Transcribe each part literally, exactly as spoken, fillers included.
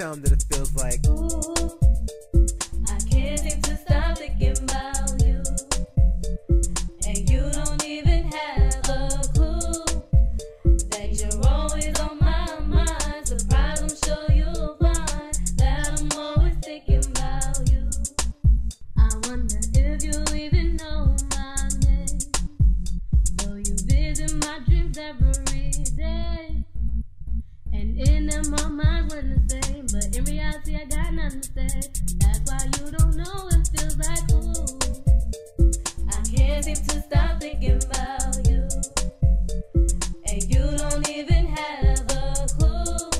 tell them that it feels like. Ooh, I can't seem to stop thinking about you, and you don't even have a clue that you're always on my mind. Surprise, I'm sure you'll find that I'm always thinking about you. I wonder if you even know my name, though you visit my dreams every day. And in them, my mind wasn't the same, but in reality, I got nothing to say. That's why you don't know it feels like ooh. I can't seem to stop thinking about you, and you don't even have a clue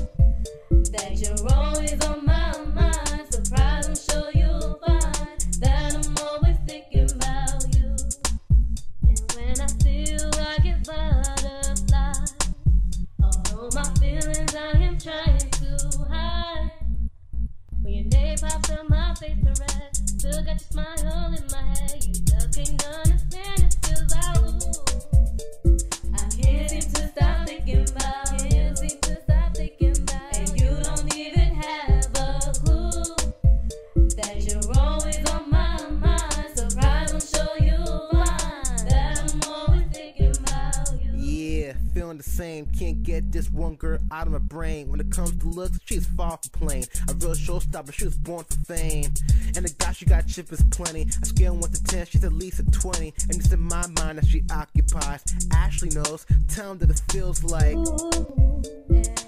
that you're always on my mind. Surprise, I'm sure you'll find that I'm always thinking about you. And when I see you, I get butterflies. All my feelings I am trying to hide. When your name pops up, my face to rest. Still got your smile in my head. You just can't understand it feels like ooh. I can't seem to stop thinking about you. Can't seem to stop thinking about you. And you don't even have a clue that you're always on my mind. Surprise, I'm sure you'll find that I'm always thinking about you. Yeah, feeling the same. Can't get this one girl out of my brain. When it comes to looks, she's far from plain. A real showstopper, she was born for fame. And the guy she got chip is plenty. I scale one to ten, she's at least a twenty. And it's in my mind that she occupies. Ashley knows, tell him that it feels like. Ooh, yeah.